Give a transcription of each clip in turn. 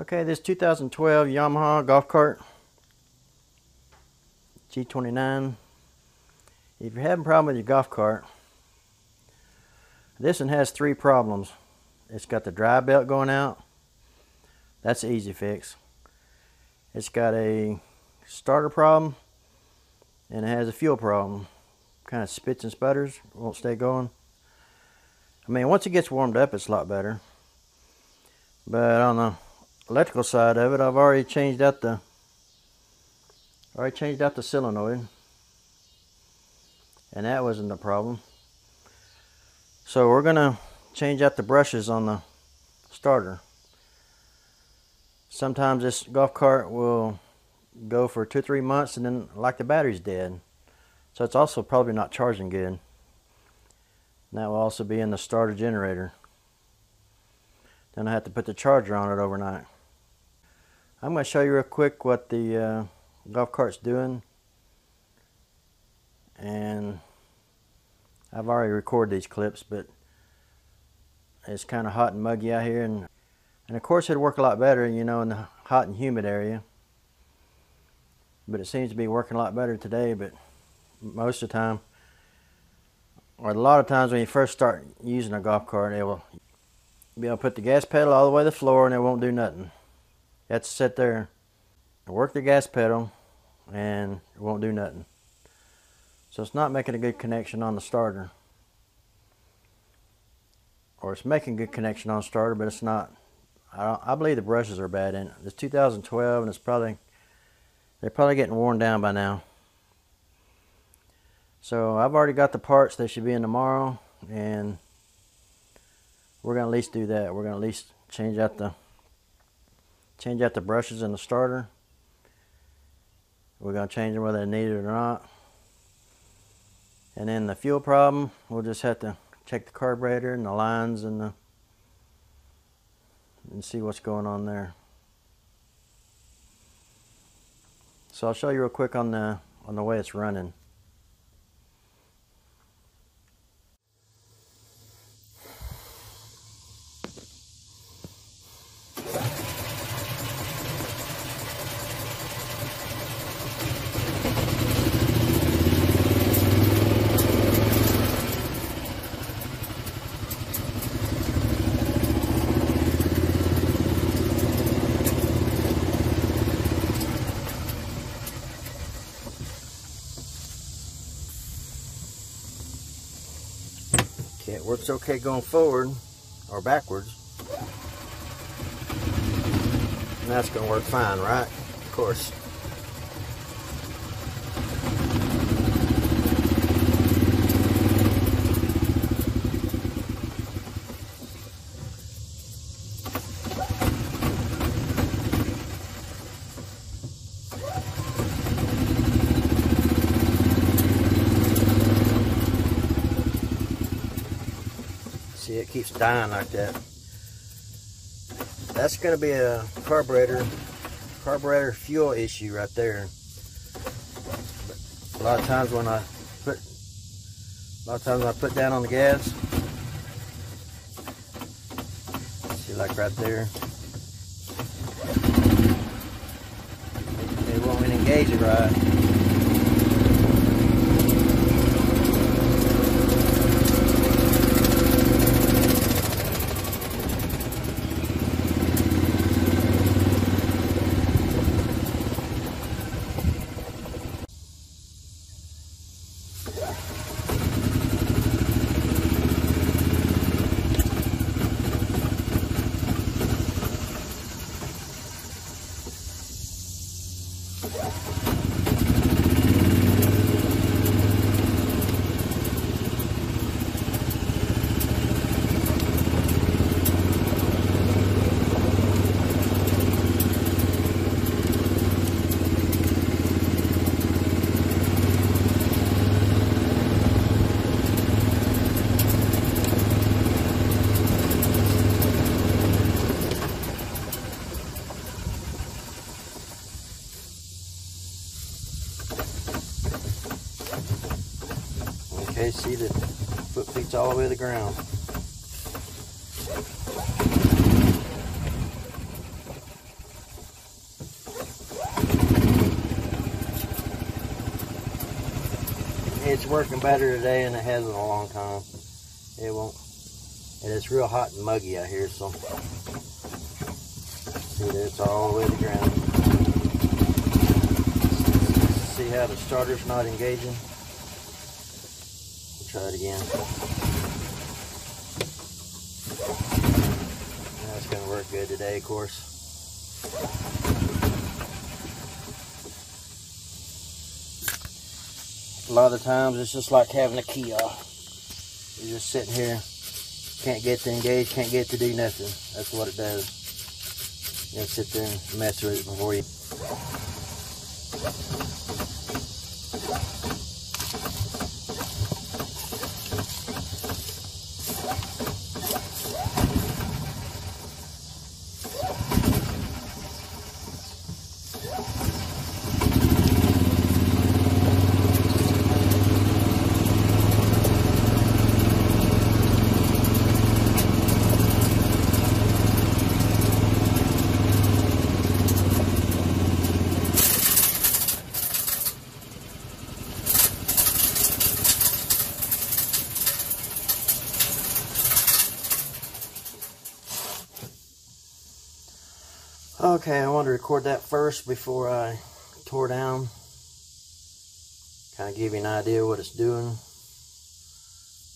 Okay, this 2012 Yamaha golf cart, G29. If you're having a problem with your golf cart, this one has three problems. It's got the drive belt going out. That's an easy fix. It's got a starter problem, and it has a fuel problem. Kind of spits and sputters, won't stay going. I mean, once it gets warmed up, it's a lot better. But on the electrical side of it, I've already changed out the solenoid, and that wasn't the problem. So we're gonna change out the brushes on the starter. Sometimes this golf cart will go for 2-3 months and then, like, the battery's dead, so it's also probably not charging good. And that will also be in the starter generator. Then I have to put the charger on it overnight. I'm going to show you real quick what the golf cart's doing, and I've already recorded these clips, but it's kind of hot and muggy out here, and of course it'd work a lot better, you know, in the hot and humid area, but it seems to be working a lot better today. but most of the time, or a lot of times, when you first start using a golf cart, it will be able to put the gas pedal all the way to the floor and it won't do nothing. You have to sit there and work the gas pedal and it won't do nothing. So it's not making a good connection on the starter. Or it's making good connection on the starter, but it's not. I believe the brushes are bad in it. It's 2012 and it's probably, they're probably getting worn down by now. So I've already got the parts. They should be in tomorrow, and we're gonna at least do that. We're gonna at least change out the brushes in the starter. We're gonna change them whether they need it or not. And then the fuel problem, we'll just have to check the carburetor and the lines and see what's going on there. So I'll show you real quick on the way it's running. It works okay going forward or backwards. And that's going to work fine, right? Of course. It keeps dying like that. That's going to be a carburetor fuel issue right there. But a lot of times when I put down on the gas, see, like right there, it won't even engage it right. Okay, see, the footprints all the way to the ground. it's working better today than it has in a long time. It won't. And it's real hot and muggy out here, so see that it's all the way to the ground. See how the starter's not engaging? We'll try it again. That's going to work good today, of course. A lot of times it's just like having a key off. You're just sitting here, can't get to engage, can't get to do nothing. That's what it does. You gotta sit there and mess with it before you. Okay, I wanted to record that first before I tore down. Kind of give you an idea what it's doing.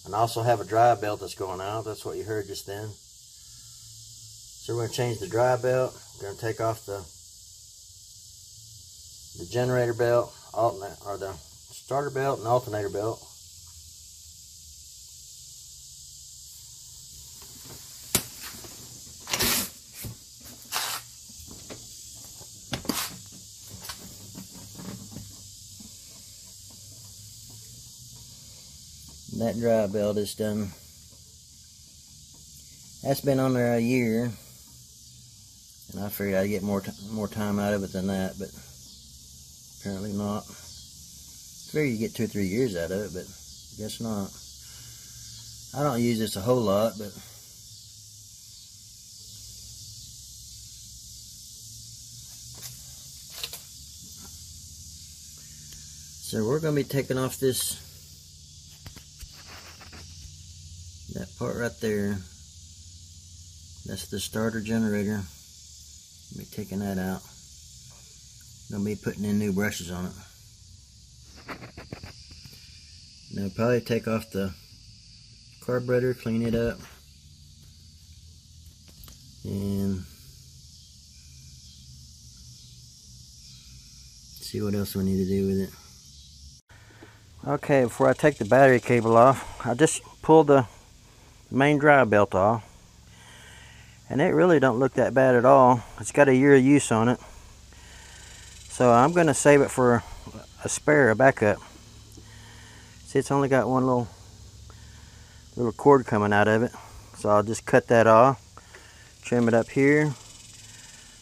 And I also have a dry belt that's going out. That's what you heard just then. So we're going to change the dry belt. We're going to take off the generator belt, the starter belt and alternator belt. That dry belt is done. That's been on there a year, and I figured I'd get more time out of it than that, but apparently not. I figured you get 2 or 3 years out of it, but I guess not. I don't use this a whole lot, but so we're going to be taking off this. That part right there, that's the starter generator. I'll be taking that out. I'll be putting in new brushes on it. Now probably take off the carburetor, clean it up, and see what else we need to do with it. Okay, before I take the battery cable off, I just pulled the main dry belt off, and it really don't look that bad at all. It's got a year of use on it, so I'm going to save it for a spare, a backup. See, it's only got one little cord coming out of it, so I'll just cut that off, trim it up here,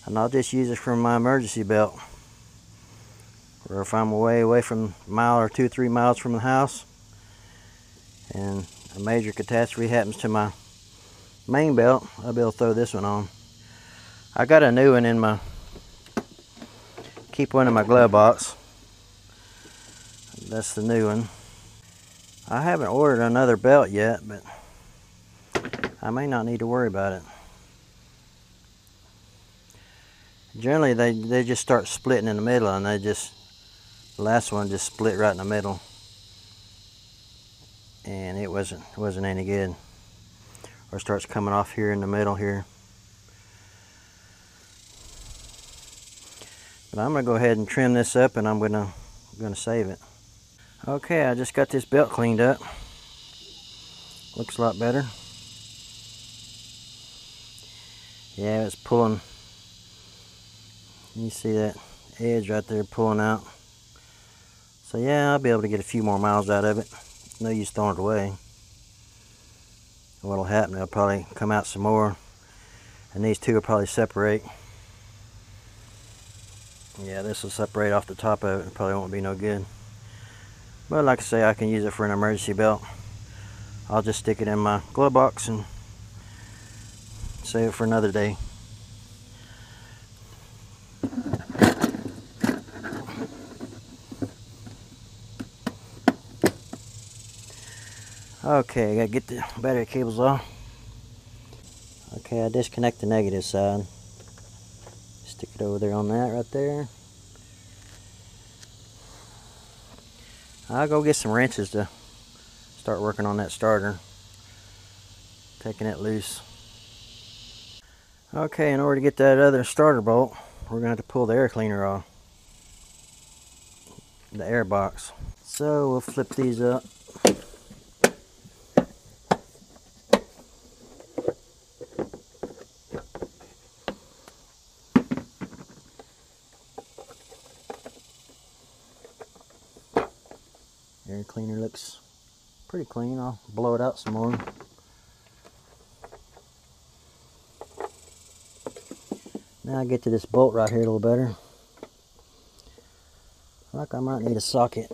and I'll just use it for my emergency belt, or if I'm away from a mile or 2 or 3 miles from the house and a major catastrophe happens to my main belt, I'll be able to throw this one on. I got a new one in my, keep one in my glove box. That's the new one. I haven't ordered another belt yet, but I may not need to worry about it. Generally they just start splitting in the middle, and the last one just split right in the middle. And it wasn't any good, or starts coming off here in the middle here. But I'm gonna go ahead and trim this up, and I'm gonna save it. Okay, I just got this belt cleaned up. Looks a lot better. Yeah, it's pulling. You see that edge right there pulling out. So yeah, I'll be able to get a few more miles out of it. No use throwing it away. What'll happen, they'll probably come out some more, and these two will probably separate. Yeah, this will separate off the top of it. It probably won't be no good, but like I say, I can use it for an emergency belt. I'll just stick it in my glove box and save it for another day. Okay, I gotta get the battery cables off. Okay, I disconnect the negative side. Stick it over there on that right there. I'll go get some wrenches to start working on that starter. Taking it loose. Okay, in order to get that other starter bolt, we're gonna have to pull the air cleaner off. The air box. So we'll flip these up. Air cleaner looks pretty clean. I'll blow it out some more. Now I get to this bolt right here a little better. Like I might need a socket.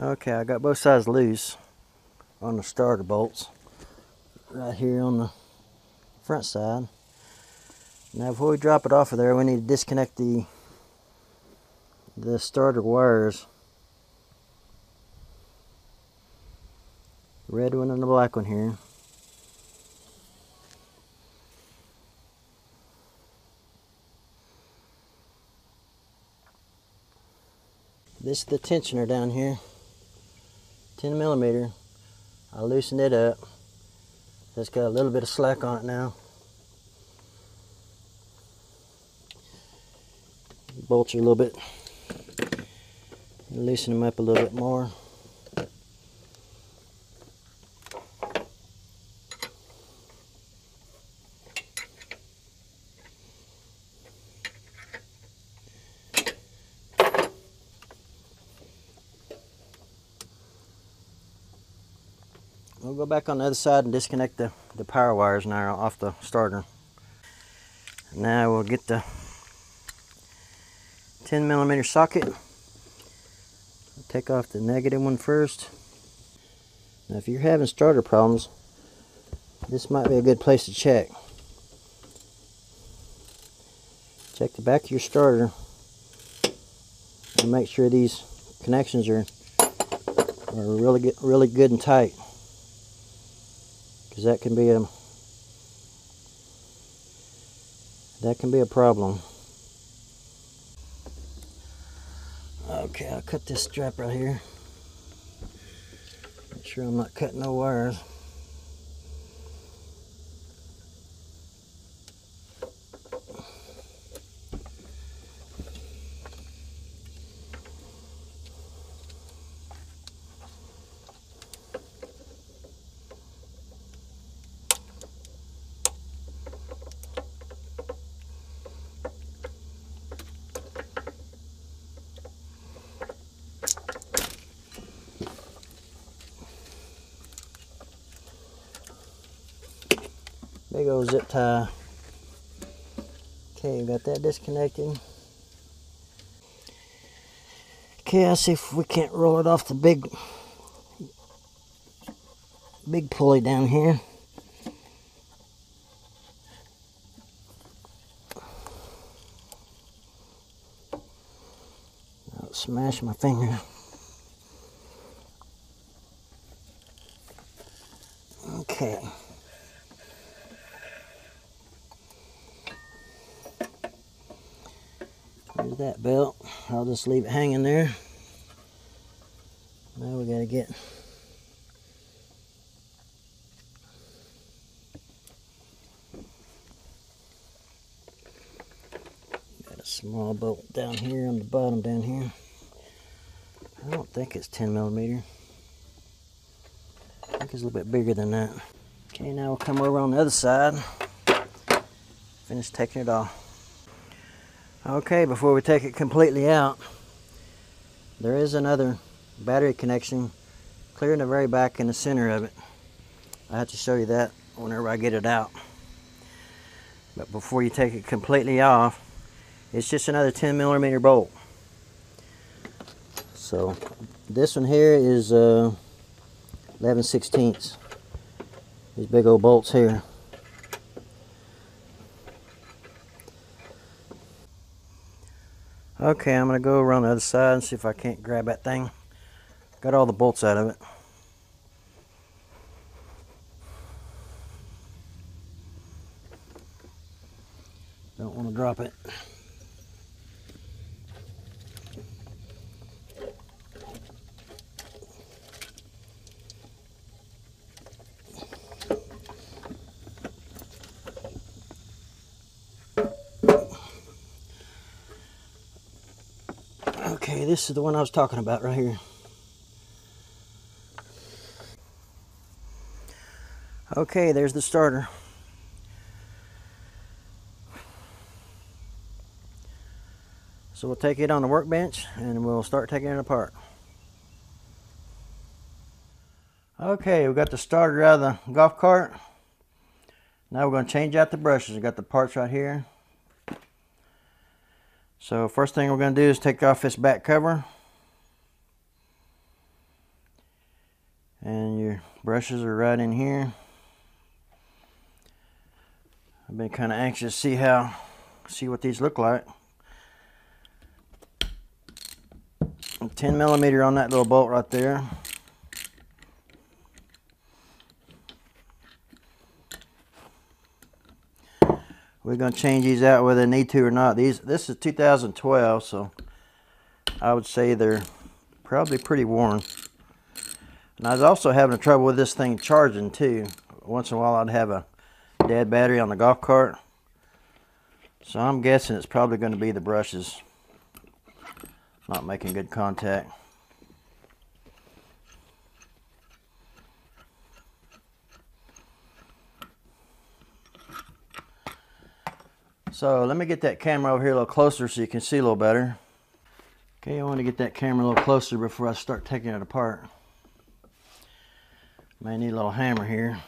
Okay, I got both sides loose on the starter bolts. Right here on the front side. Now before we drop it off of there, we need to disconnect the starter wires. Red one and the black one here. This is the tensioner down here, 10 millimeter. I loosened it up. It's got a little bit of slack on it now. Bolts are a little bit, loosen them up a little bit more. We'll go back on the other side and disconnect the power wires now off the starter. Now we'll get the 10 millimeter socket. I'll take off the negative one first. Now if you're having starter problems, this might be a good place to check. Check the back of your starter and make sure these connections are really good and tight. Because that can be a problem. Okay, I'll cut this strap right here. Make sure I'm not cutting no wires. Big old zip tie. Okay, got that disconnected. Okay, I'll see if we can't roll it off the big pulley down here. I'll smash my finger. Okay. That belt, I'll just leave it hanging there. Now we gotta get a small bolt down here on the bottom down here. I don't think it's 10 millimeter. I think it's a little bit bigger than that. Okay, now we'll come over on the other side, finish taking it off. Okay, before we take it completely out, there is another battery connection clear in the very back in the center of it. I have to show you that whenever I get it out. But before you take it completely off, it's just another 10 millimeter bolt. So this one here is 11/16. These big old bolts here. Okay, I'm gonna go around the other side and see if I can't grab that thing. Got all the bolts out of it. Don't want to drop it. Okay, this is the one I was talking about right here. Okay, there's the starter. So we'll take it on the workbench and we'll start taking it apart. Okay, we got the starter out of the golf cart. Now we're going to change out the brushes. We got the parts right here. So first thing we're going to do is take off this back cover. And your brushes are right in here. I've been kind of anxious to see what these look like. 10 millimeter on that little bolt right there. We're going to change these out whether they need to or not. This is 2012, so I would say they're probably pretty worn. And I was also having trouble with this thing charging too. Once in a while I'd have a dead battery on the golf cart. So I'm guessing it's probably going to be the brushes not making good contact. So let me get that camera over here a little closer so you can see a little better. Okay, I want to get that camera a little closer before I start taking it apart. May need a little hammer here.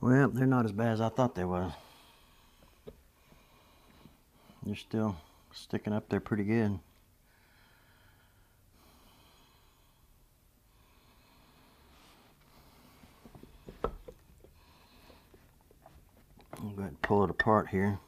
Well, they're not as bad as I thought they were. They're still sticking up there pretty good. I'm going to pull it apart here.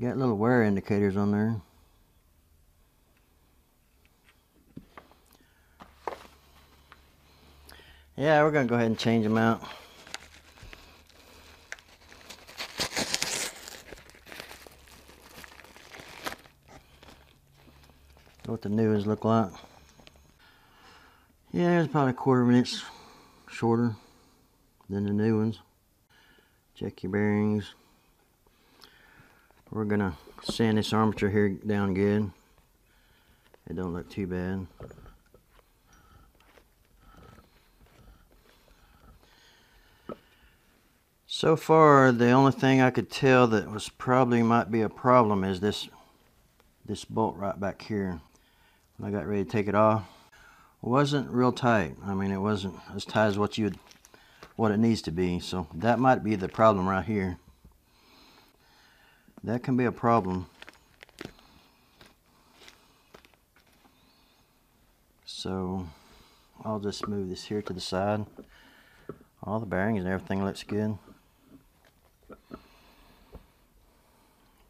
Got little wear indicators on there. Yeah, we're going to go ahead and change them out. What the new ones look like. Yeah, it's probably a quarter of an inch shorter than the new ones. Check your bearings. We're gonna sand this armature here down good. It don't look too bad. So far, the only thing I could tell that was probably might be a problem is this bolt right back here. When I got ready to take it off, it wasn't real tight. I mean, it wasn't as tight as what it needs to be. So that might be the problem right here. That can be a problem. So I'll just move this here to the side. All the bearings and everything looks good.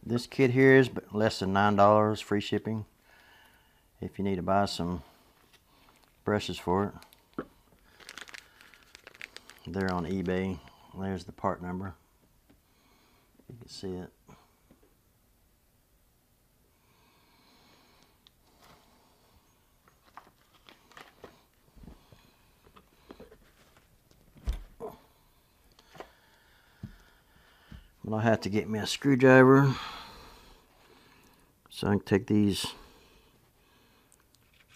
This kit here is less than $9, free shipping, if you need to buy some brushes for it. They're on eBay. There's the part number. You can see it. I'll have to get me a screwdriver so I can take these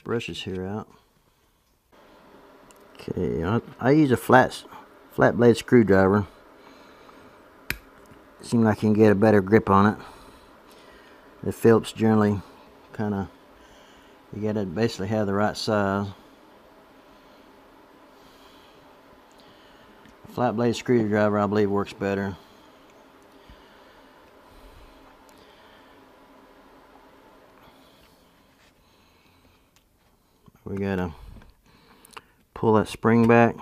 brushes here out. Okay, I use a flat blade screwdriver. Seems like I can get a better grip on it. The Phillips generally kind of, you got to basically have the right size. Flat blade screwdriver, I believe, works better. We gotta pull that spring back.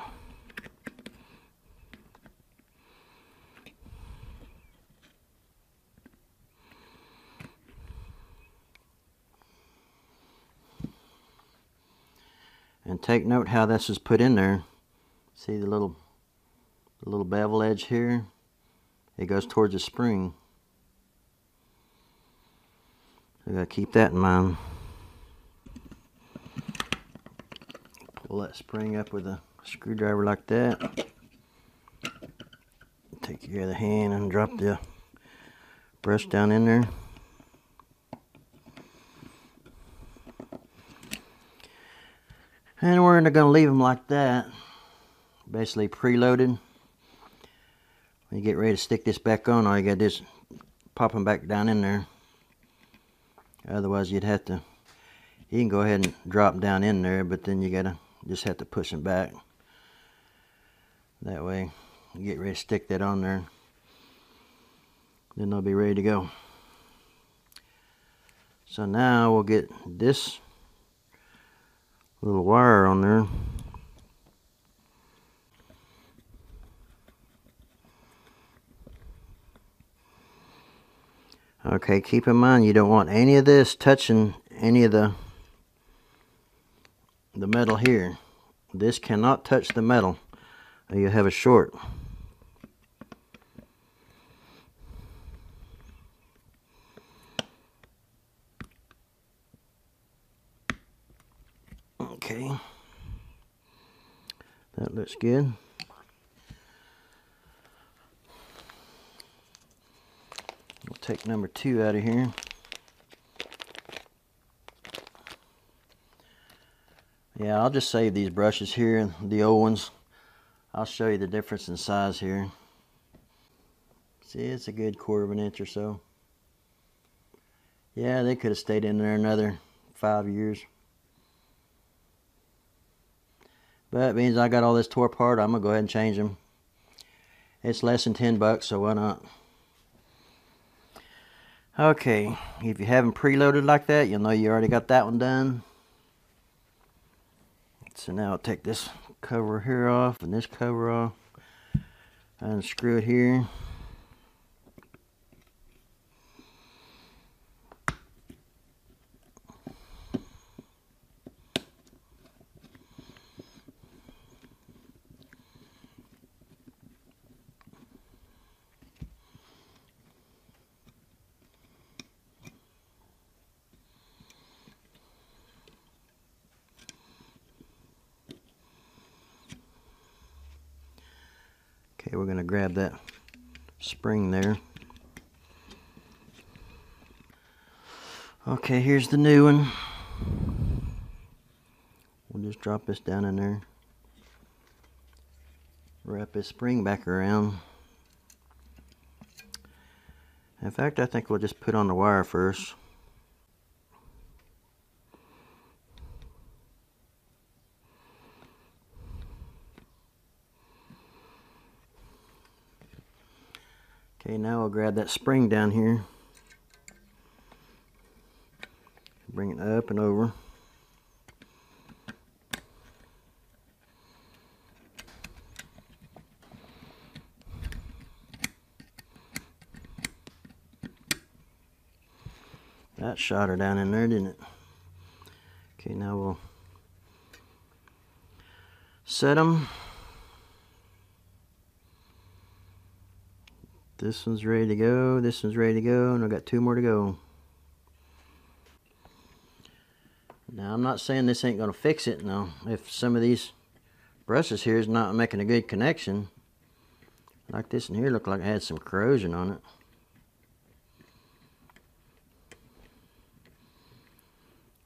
And take note how this is put in there. See the little bevel edge here? It goes towards the spring. So I gotta keep that in mind. Pull that spring up with a screwdriver like that. Take your other hand and drop the brush down in there. And we're going to leave them like that, basically preloaded. When you get ready to stick this back on, all you got to do is pop them back down in there. Otherwise, you'd have to, you can go ahead and drop them down in there, but then you got to just have to push them back. That way, you get ready to stick that on there. Then they'll be ready to go. So now we'll get this little wire on there. Okay, keep in mind you don't want any of this touching any of the metal here. This cannot touch the metal or you'll have a short. Okay, that looks good. We'll take number 2 out of here. Yeah, I'll just save these brushes here, the old ones. I'll show you the difference in size here. See, it's a good 1/4 inch or so. Yeah, they could have stayed in there another 5 years. But it means I got all this tore apart. I'm gonna go ahead and change them. It's less than $10, so why not? Okay, if you haven't preloaded like that, you'll know you already got that one done. So now I'll take this cover here off and this cover off. Unscrew it here. Okay, we're going to grab that spring there. Okay, here's the new one. We'll just drop this down in there. Wrap this spring back around. In fact, I think we'll just put on the wire first. Okay, now we'll grab that spring down here, bring it up and over. That shot her down in there, didn't it? Okay, now we'll set them. This one's ready to go, this one's ready to go, and I've got 2 more to go. Now, I'm not saying this ain't going to fix it. Now, if some of these brushes here is not making a good connection, like this one here looked like it had some corrosion on it.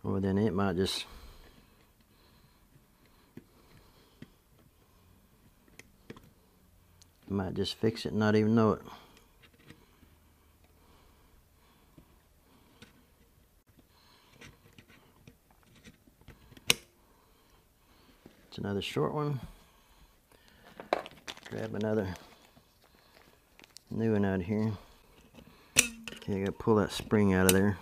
Well, then it might just Might just fix it and not even know it. It's another short one. Grab another new one out of here. Okay, I gotta pull that spring out of there.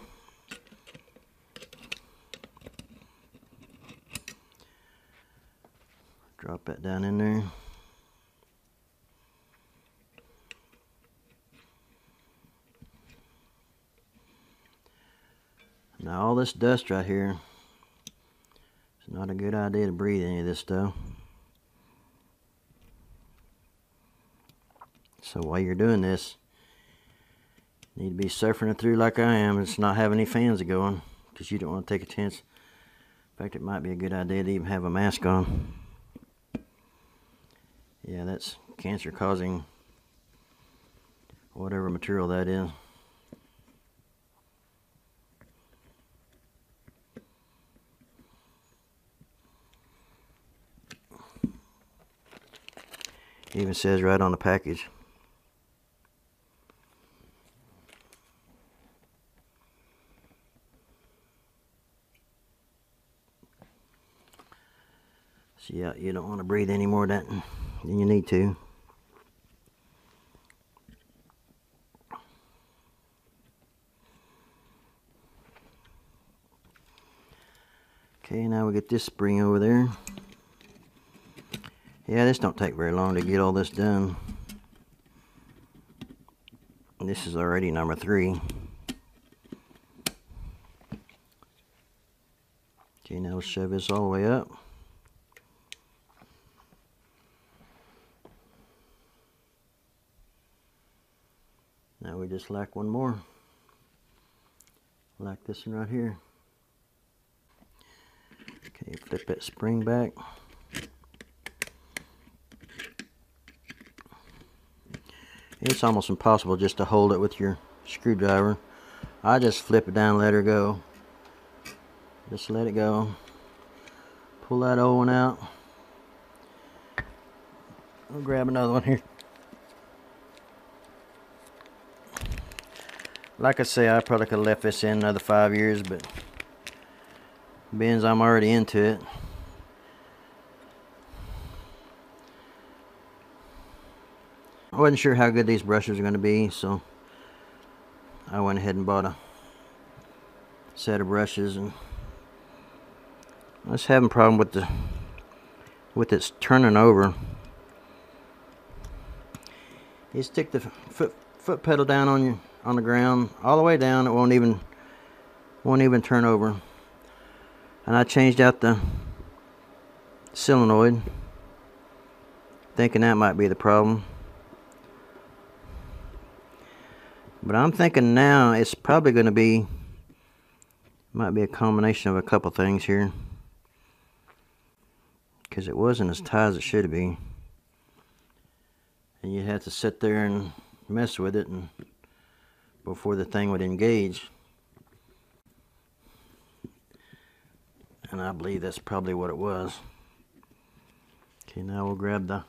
Drop that down in there. Now all this dust right here, it's not a good idea to breathe any of this stuff. So while you're doing this, you need to be suffering it through like I am. It's not having any fans going because you don't want to take a chance. In fact, it might be a good idea to even have a mask on. Yeah, that's cancer causing whatever material that is. It even says right on the package. So yeah, you don't want to breathe any more of that than you need to. Okay, now we get this spring over there. Yeah, this don't take very long to get all this done. This is already number 3. Okay, now we'll shove this all the way up. Now we just lack one more. Lack this one right here. Okay, flip that spring back. It's almost impossible just to hold it with your screwdriver. I just flip it down and let her go. Just let it go. Pull that old one out. I'll grab another one here. Like I say, I probably could have left this in another 5 years, but being I'm already into it. I wasn't sure how good these brushes are going to be, so I went ahead and bought a set of brushes, and I was having a problem with its turning over. You stick the foot pedal down on the ground all the way down, it won't even turn over. And I changed out the solenoid, thinking that might be the problem. But I'm thinking now it's probably going to be, might be a combination of a couple things here. Because it wasn't as tight as it should be. And you had to sit there and mess with it and before the thing would engage. And I believe that's probably what it was. Okay, now we'll grab the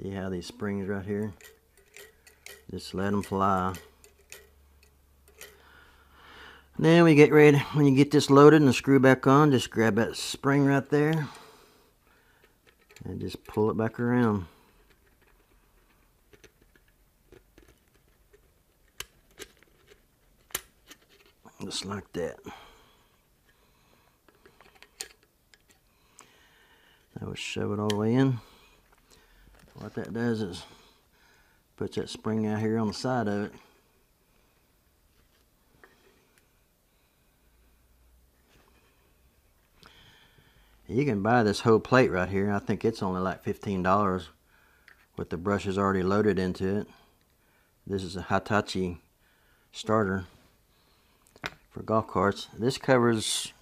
see how these springs right here, just let them fly. Now we get ready, when you get this loaded and the screw back on, just grab that spring right there and just pull it back around. Just like that. Now we'll shove it all the way in. What that does is puts that spring out here on the side of it. You can buy this whole plate right here. I think it's only like $15 with the brushes already loaded into it. This is a Hitachi starter for golf carts. This covers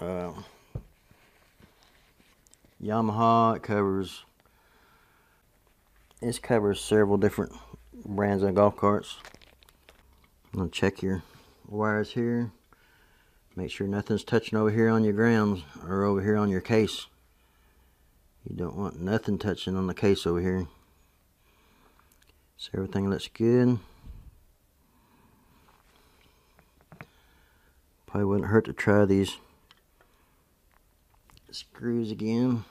Yamaha, it covers several different brands of golf carts. I'm gonna check your wires here, make sure nothing's touching over here on your grounds or over here on your case. You don't want nothing touching on the case over here. So everything looks good. Probably wouldn't hurt to try these screws again.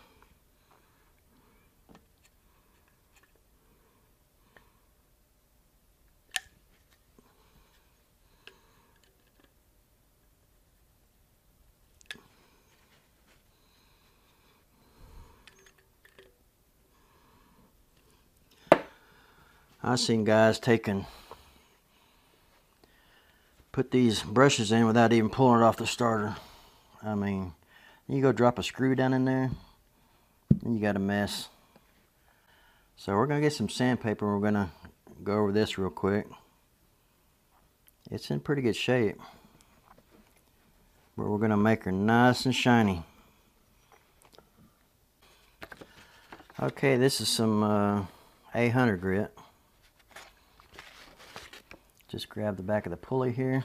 I've seen guys put these brushes in without even pulling it off the starter. I mean, you go drop a screw down in there, and you got a mess. So we're gonna get some sandpaper and we're gonna go over this real quick. It's in pretty good shape, but we're gonna make her nice and shiny. Okay, this is some 800 grit. Just grab the back of the pulley here,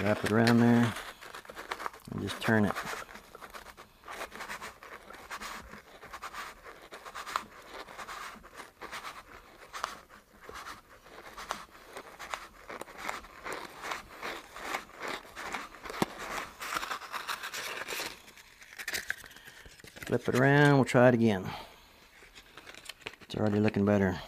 wrap it around there, and just turn it. Flip it around, we'll try it again. It's already looking better.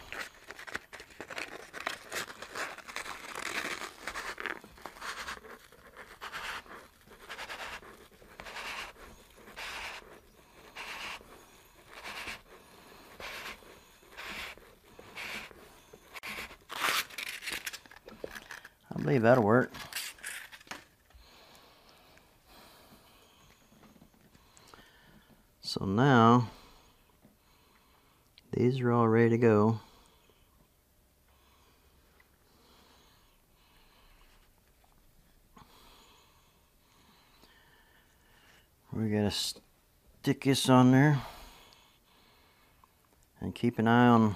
I believe that'll work. So now these are all ready to go. We're gonna stick this on there and keep an eye on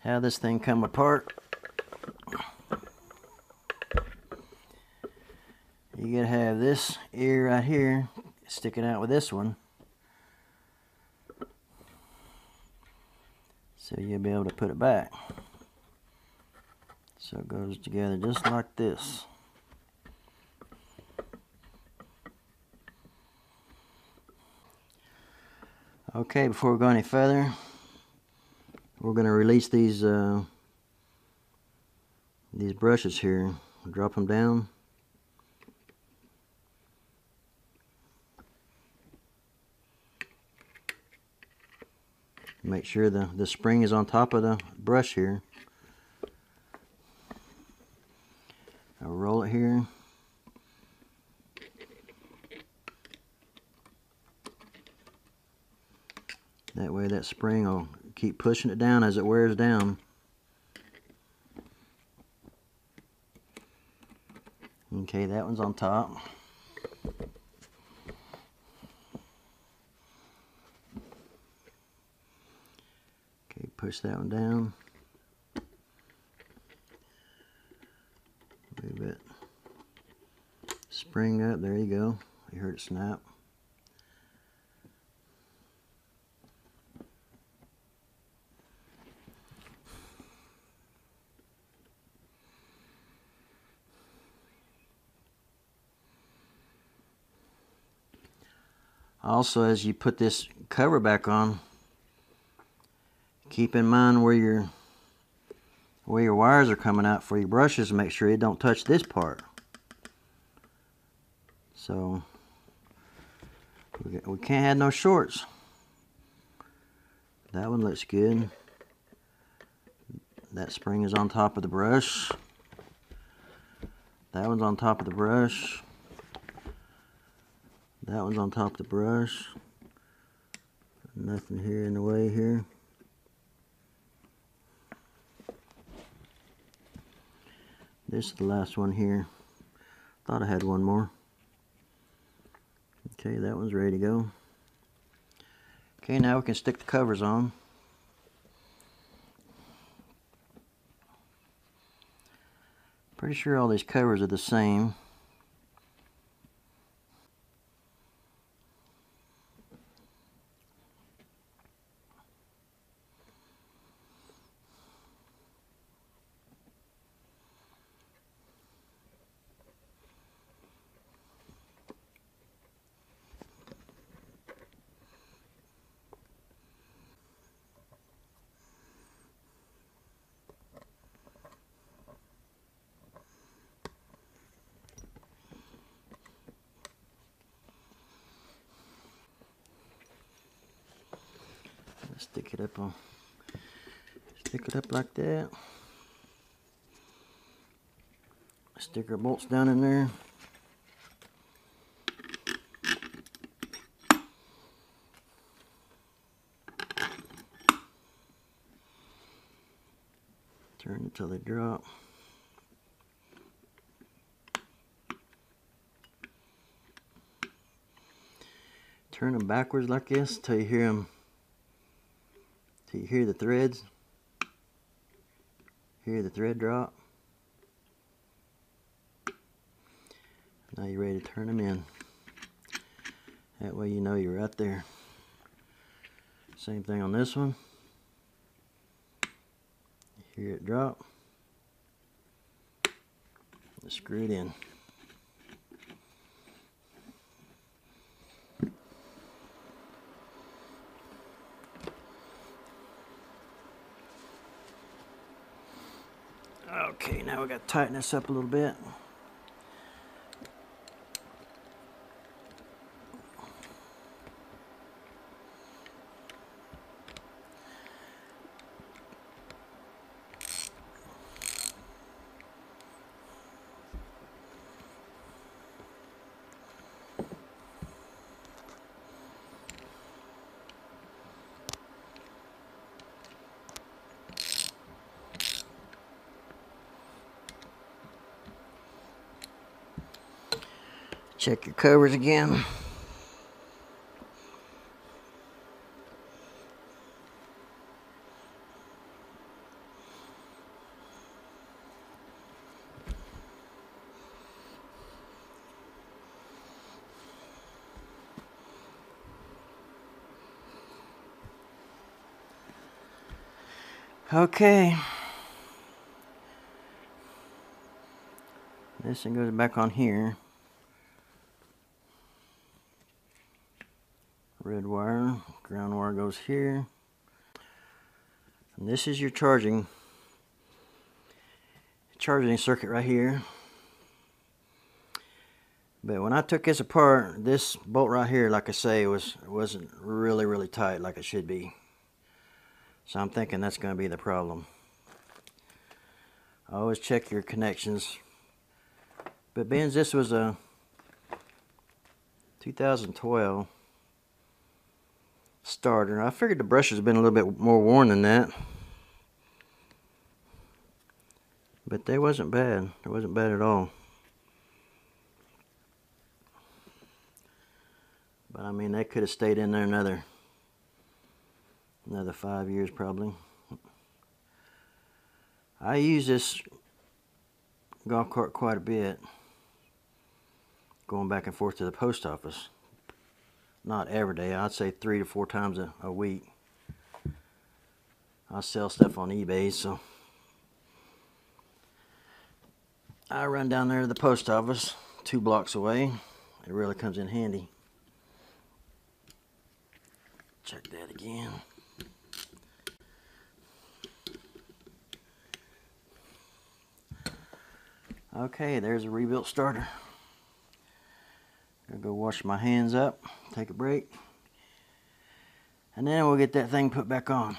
how this thing comes apart. You gotta have this ear right here sticking out with this one, so you'll be able to put it back. So it goes together just like this. Okay, before we go any further, we're gonna release these brushes here. Drop them down. Make sure the spring is on top of the brush here. I'll roll it here. That way that spring will keep pushing it down as it wears down. Okay, that one's on top. Push that one down. Move it. Spring up. There you go. You heard it snap. Also, as you put this cover back on, keep in mind where your wires are coming out for your brushes. Make sure it don't touch this part. So we can't have no shorts. That one looks good. That spring is on top of the brush. That one's on top of the brush. That one's on top of the brush. Nothing here in the way here. This is the last one here. Thought I had one more. Okay, that one's ready to go. Okay, now we can stick the covers on. Pretty sure all these covers are the same. Stick it up on, stick it up like that. Stick our bolts down in there. Turn until they drop. Turn them backwards like this until you hear them. So you hear the threads, hear the thread drop. Now you're ready to turn them in. That way you know you're right there. Same thing on this one. You hear it drop. Just screw it in. Okay, now we got to tighten this up a little bit. Check your covers again. Okay. This thing goes back on here. Red wire, ground wire goes here, and this is your charging circuit right here. But when I took this apart, this bolt right here, like I say, wasn't really tight like it should be. So I'm thinking that's going to be the problem. Always check your connections. But being this was a 2012 starter, I figured the brushes have been a little bit more worn than that, but they wasn't bad. It wasn't bad at all. But I mean, that could have stayed in there another 5 years probably. I use this golf cart quite a bit, going back and forth to the post office. Not every day, I'd say 3 to 4 times a week. I sell stuff on eBay, so I run down there to the post office 2 blocks away. It really comes in handy. Check that again. Okay, there's a rebuilt starter. Gonna go wash my hands up, take a break, and then we'll get that thing put back on.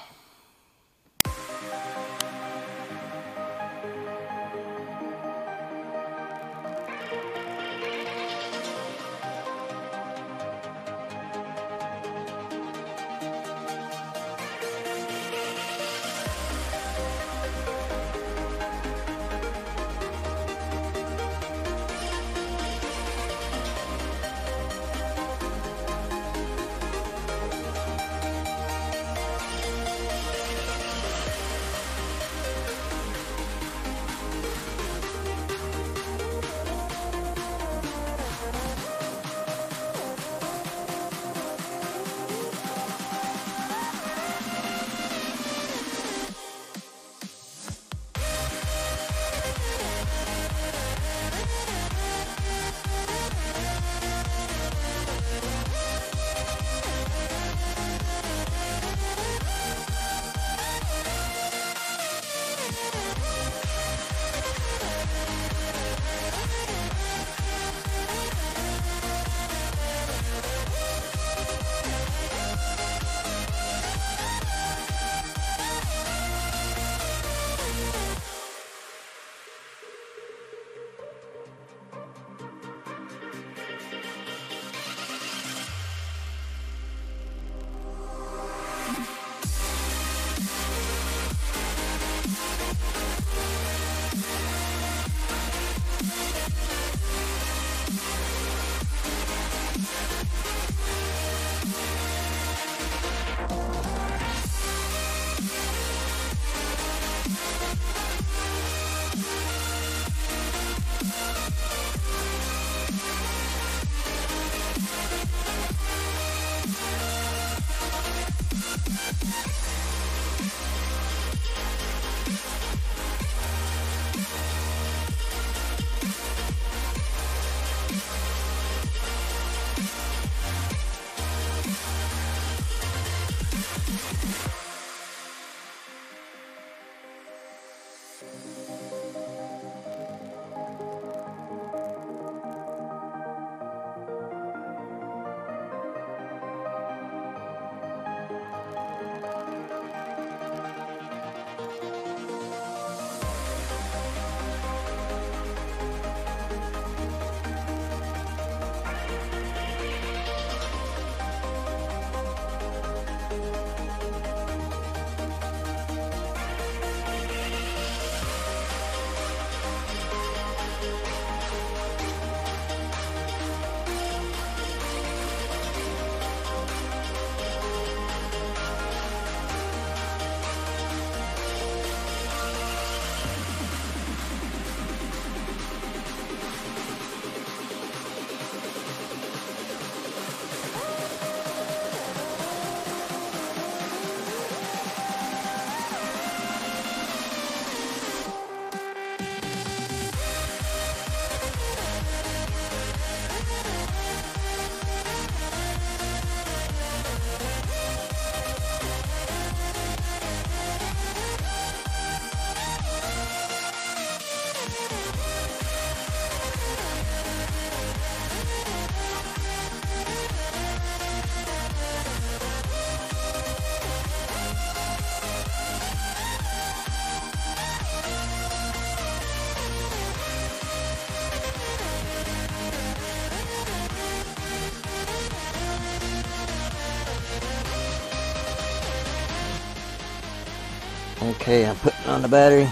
Okay, I'm putting on the battery.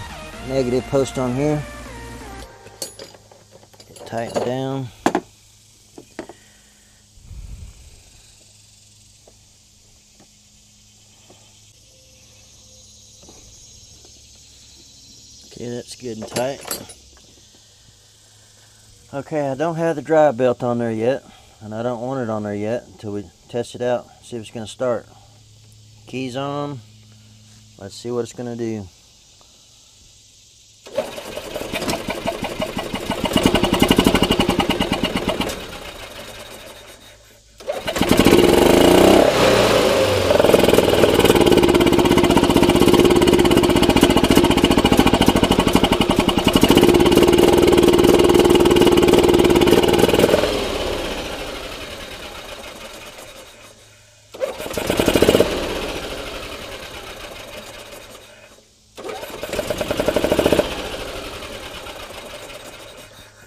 Negative post on here. Tighten down. Okay, that's good and tight. Okay, I don't have the drive belt on there yet, and I don't want it on there yet until we test it out, see if it's going to start. Keys on. Let's see what it's going to do.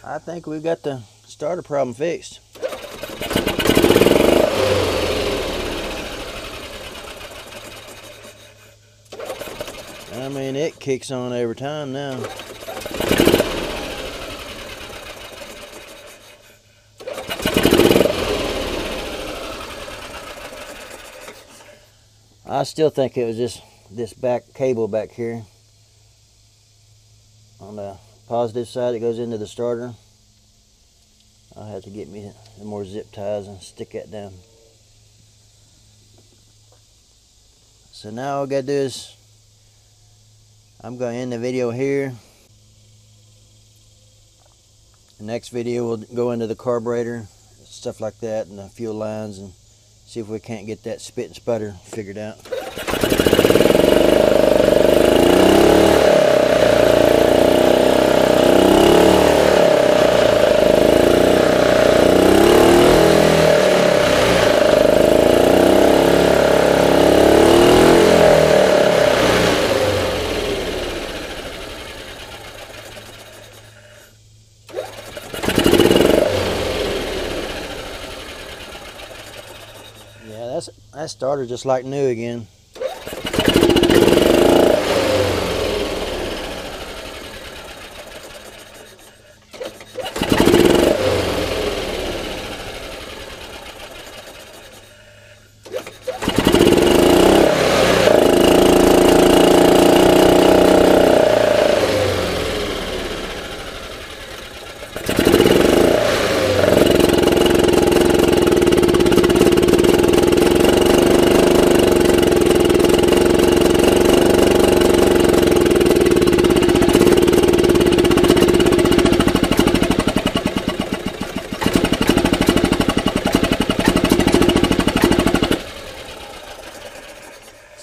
I think we've got the starter problem fixed. I mean, it kicks on every time now. I still think it was just this back cable back here on the positive side that goes into the starter. I'll have to get me more zip ties and stick that down. So now all I gotta do is I'm gonna end the video here. The next video will go into the carburetor, stuff like that, and the fuel lines, and see if we can't get that spit and sputter figured out. Yeah, that starter just like new again.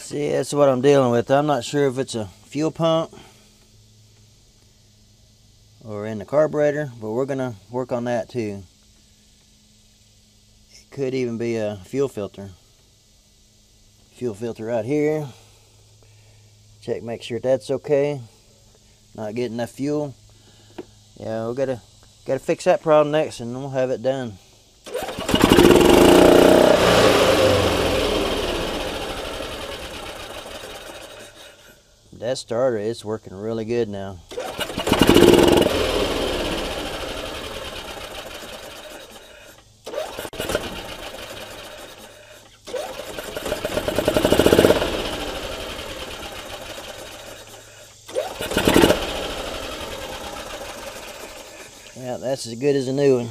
See, that's what I'm dealing with. I'm not sure if it's a fuel pump or in the carburetor, but we're gonna work on that too. It could even be a fuel filter. Fuel filter right here. Check, make sure that's okay. Not getting enough fuel. Yeah, we gotta fix that problem next, and we'll have it done. That starter is working really good now. Yeah, that's as good as a new one.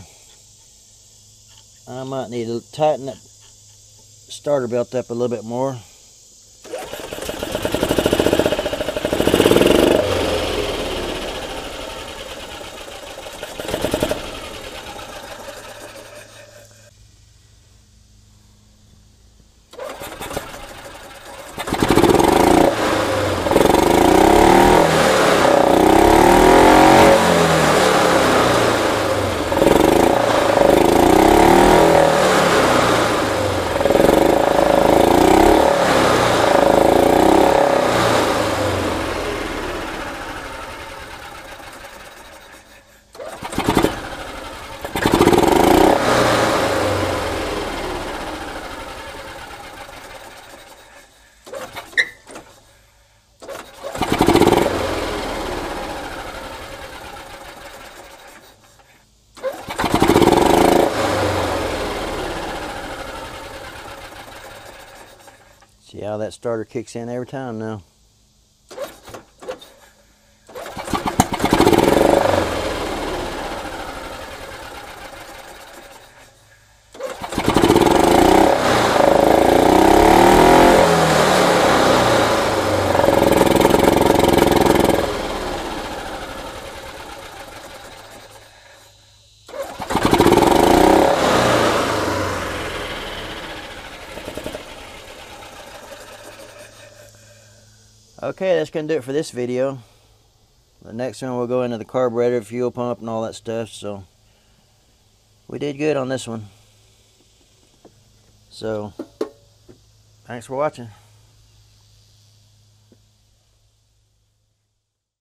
I might need to tighten that starter belt up a little bit more. how that starter kicks in every time now. Okay, that's going to do it for this video. The next one we'll go into the carburetor, fuel pump, and all that stuff. So, we did good on this one. So, thanks for watching.